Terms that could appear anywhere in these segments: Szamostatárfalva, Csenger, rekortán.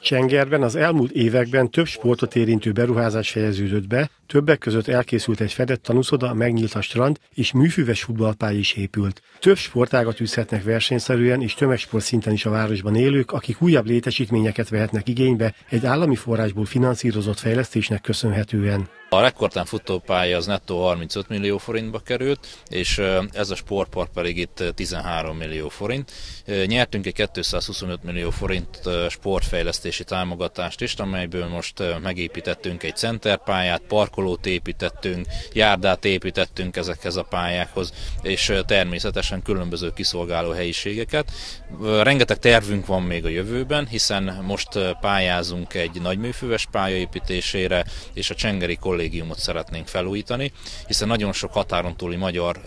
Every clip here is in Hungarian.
Csengerben az elmúlt években több sportot érintő beruházás fejeződött be, többek között elkészült egy fedett tanúszoda, megnyílt a strand, és műfüves futballpálya is épült. Több sportágat üzhetnek versenyszerűen és tömegsport szinten is a városban élők, akik újabb létesítményeket vehetnek igénybe egy állami forrásból finanszírozott fejlesztésnek köszönhetően. A rekortán futópálya az nettó 35 millió forintba került, és ez a sportpark pedig itt 13 millió forint. Nyertünk egy 225 millió forint sportfejlesztési támogatást is, amelyből most megépítettünk egy centerpályát, parkolót építettünk, járdát építettünk ezekhez a pályákhoz, és természetesen különböző kiszolgáló helyiségeket. Rengeteg tervünk van még a jövőben, hiszen most pályázunk egy nagyműfüves pálya építésére, és a csengeri kollégiumot szeretnénk felújítani, hiszen nagyon sok határon túli magyar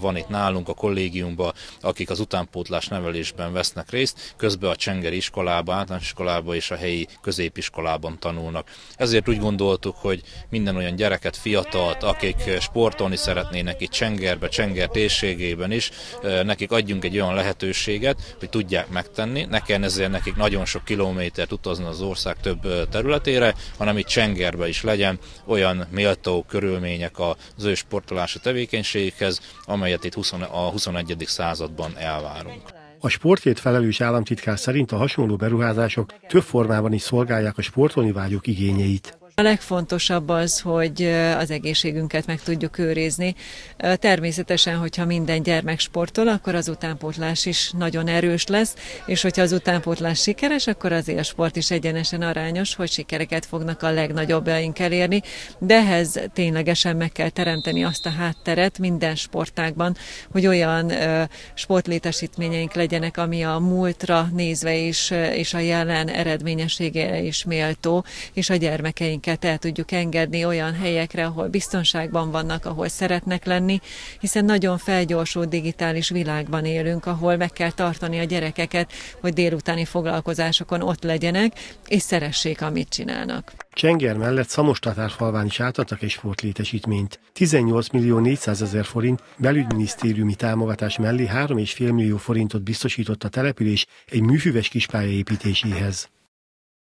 van itt nálunk a kollégiumban, akik az utánpótlás nevelésben vesznek részt, közben a csengeri iskolába, általános iskolába és a helyi középiskolában tanulnak. Ezért úgy gondoltuk, hogy minden olyan gyereket, fiatalt, akik sportolni szeretnének itt Csengerbe, Csenger térségében is, nekik adjunk egy olyan lehetőséget, hogy tudják megtenni, ne kelljen ezért nekik nagyon sok kilométert utazni az ország több területére, hanem itt Csengerbe is legyen olyan méltó körülmények az ő sportolási tevékenységhez, amelyet itt a 21. században elvárunk. A sportért felelős államtitkár szerint a hasonló beruházások több formában is szolgálják a sportolni vágyók igényeit. A legfontosabb az, hogy az egészségünket meg tudjuk őrizni. Természetesen, hogyha minden gyermek sportol, akkor az utánpótlás is nagyon erős lesz, és hogyha az utánpótlás sikeres, akkor az élsport is egyenesen arányos, hogy sikereket fognak a legnagyobbjaink elérni, de ehhez ténylegesen meg kell teremteni azt a hátteret minden sportágban, hogy olyan sportlétesítményeink legyenek, ami a múltra nézve is, és a jelen eredményességére is méltó, és a gyermekeinket el tudjuk engedni olyan helyekre, ahol biztonságban vannak, ahol szeretnek lenni, hiszen nagyon felgyorsult digitális világban élünk, ahol meg kell tartani a gyerekeket, hogy délutáni foglalkozásokon ott legyenek, és szeressék, amit csinálnak. Csenger mellett Szamostatárfalván is átadtak egy sportlétesítményt. 18 400 000 forint belügyminisztériumi támogatás mellé 3,5 millió forintot biztosított a település egy műfüves kispálya építéséhez.